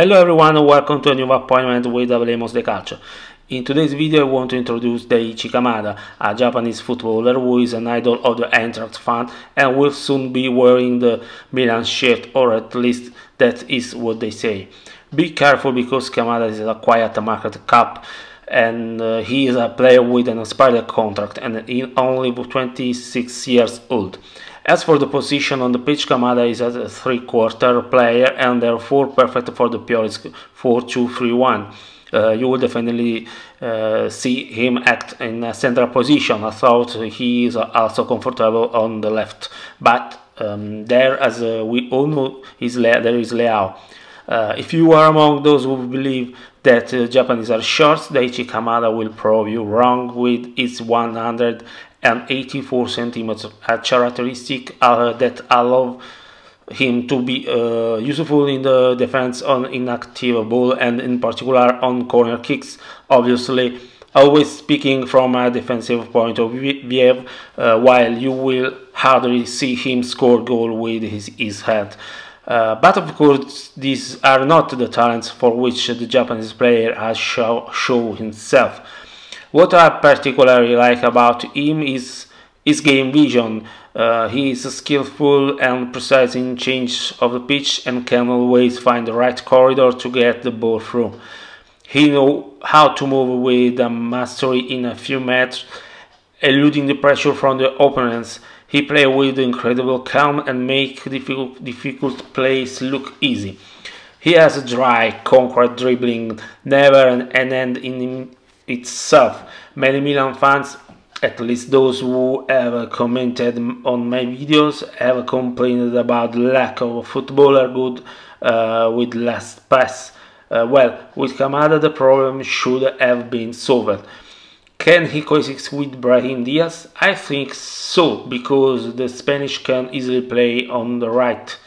Hello everyone and welcome to a new appointment with Hablemos de Calcio. In today's video I want to introduce Daichi Kamada, a Japanese footballer who is an idol of the Eintracht fan and will soon be wearing the Milan shirt, or at least that is what they say. Be careful because Kamada is acquired a market cap and he is a player with an expired contract and is only 26 years old. As for the position on the pitch, Kamada is a three-quarter player and therefore perfect for the purist 4-2-3-1. You will definitely see him act in a central position. I thought he is also comfortable on the left, but there, as we all know, there is Leao. If you are among those who believe that Japanese are short, Daichi Kamada will prove you wrong with its 184 cm, a characteristic that allows him to be useful in the defense on inactive ball and in particular on corner kicks. Obviously, always speaking from a defensive point of view, while you will hardly see him score goal with his head. But of course, these are not the talents for which the Japanese player has shown himself. What I particularly like about him is his game vision. He is skillful and precise in change of the pitch and can always find the right corridor to get the ball through. He knows how to move with a mastery in a few meters, eluding the pressure from the opponents. He plays with incredible calm and makes difficult plays look easy. He has a dry, concrete dribbling, never an end in itself. Many Milan fans, at least those who have commented on my videos, have complained about lack of a footballer good with last pass. Well, with Kamada the problem should have been solved. Can he coexist with Brahim Diaz? I think so, because the Spanish can easily play on the right.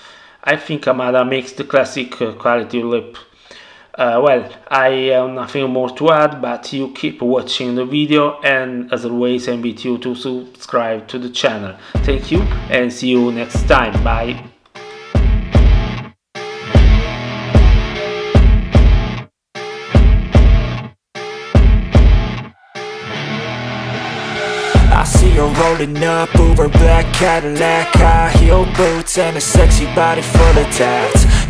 I think Kamada makes the classic quality leap. Well, I have nothing more to add, but you keep watching the video, and as always I invite you to subscribe to the channel. Thank you and see you next time. Bye! I see her rolling up, Uber black Cadillac, high heel boots and a sexy body full of tats.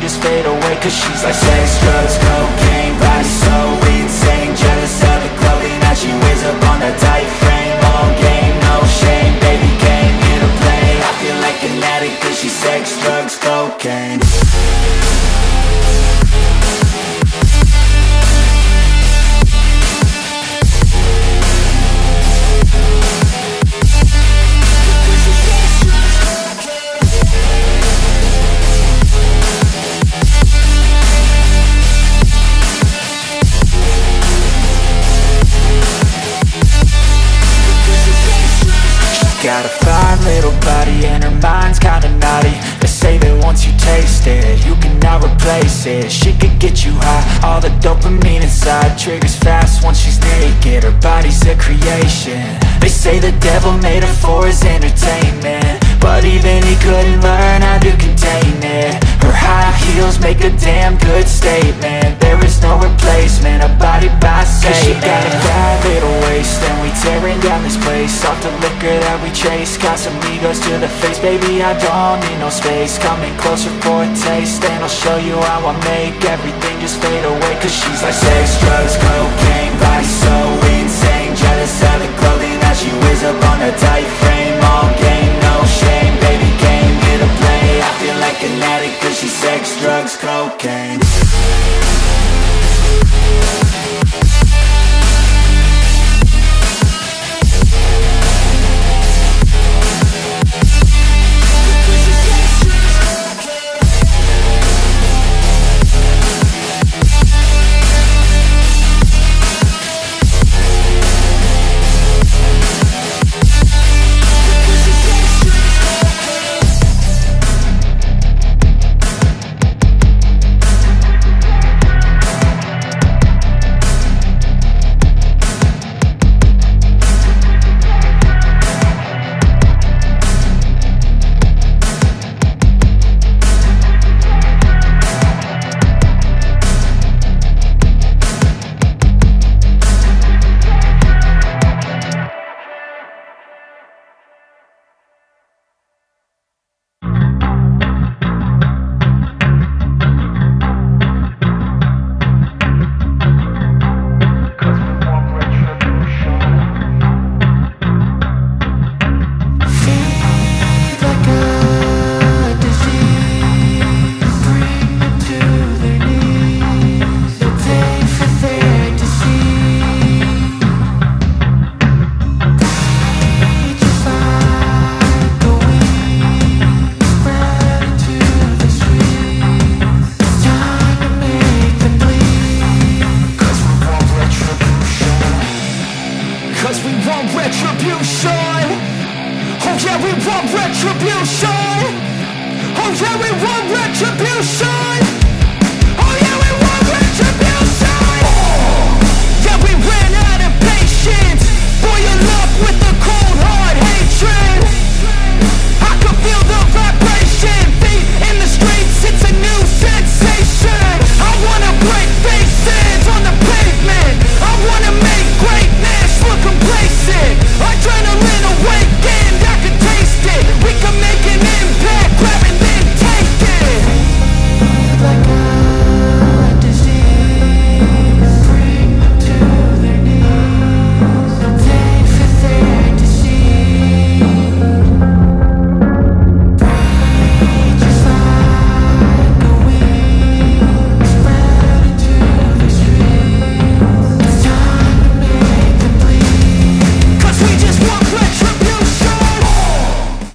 just fade away. Cause she's like sex, drugs, cocaine, body so insane. Jealous of the clothing that she wears up on that tight frame. All game, no shame, baby came here to play. I feel like an addict cause she's sex, drugs, cocaine. Got a fine little body and her mind's kinda naughty. They say that once you taste it, you cannot replace it. She could get you high, all the dopamine inside triggers fast once she's naked. Her body's a creation. They say the devil made her for his entertainment, but even he couldn't learn how to contain it. Her high heels make a damn good statement. There is no replacement, a body by Satan. Cause she got a bad little waist and we tearing down this place. Off the liquor that we chase, Casamigos to the face, baby I don't need no space. Coming closer for a taste and I'll show you how I make everything just fade away. Cause she's like sex, drugs, cocaine, body so insane. Jealous of the clothing that she wears up on her tight frame. All game, no shame, baby came here to play. I feel like an addict cause she's sex, drugs, cocaine.